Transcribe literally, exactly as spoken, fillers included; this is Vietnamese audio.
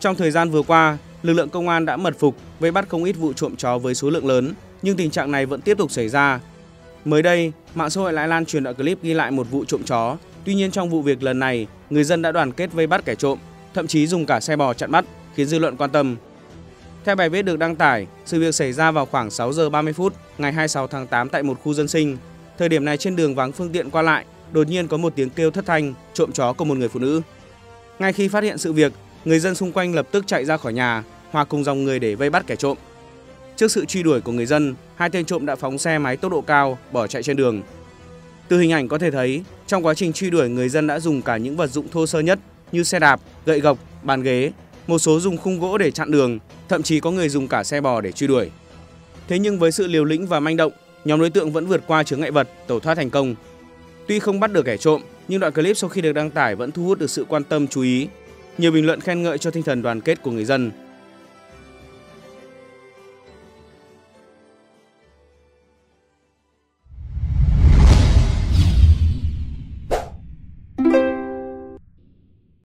Trong thời gian vừa qua, lực lượng công an đã mật phục, vây bắt không ít vụ trộm chó với số lượng lớn, nhưng tình trạng này vẫn tiếp tục xảy ra. Mới đây, mạng xã hội lại lan truyền đoạn clip ghi lại một vụ trộm chó. Tuy nhiên trong vụ việc lần này, người dân đã đoàn kết vây bắt kẻ trộm, thậm chí dùng cả xe bò chặn bắt, khiến dư luận quan tâm. Theo bài viết được đăng tải, sự việc xảy ra vào khoảng sáu giờ ba mươi phút ngày hai mươi sáu tháng tám tại một khu dân sinh. Thời điểm này trên đường vắng phương tiện qua lại, đột nhiên có một tiếng kêu thất thanh trộm chó của một người phụ nữ. Ngay khi phát hiện sự việc, người dân xung quanh lập tức chạy ra khỏi nhà, hòa cùng dòng người để vây bắt kẻ trộm. Trước sự truy đuổi của người dân, hai tên trộm đã phóng xe máy tốc độ cao bỏ chạy trên đường. Từ hình ảnh có thể thấy, trong quá trình truy đuổi, người dân đã dùng cả những vật dụng thô sơ nhất như xe đạp, gậy gộc, bàn ghế, một số dùng khung gỗ để chặn đường, thậm chí có người dùng cả xe bò để truy đuổi. Thế nhưng với sự liều lĩnh và manh động, nhóm đối tượng vẫn vượt qua chướng ngại vật, tẩu thoát thành công. Tuy không bắt được kẻ trộm, nhưng đoạn clip sau khi được đăng tải vẫn thu hút được sự quan tâm chú ý. Nhiều bình luận khen ngợi cho tinh thần đoàn kết của người dân.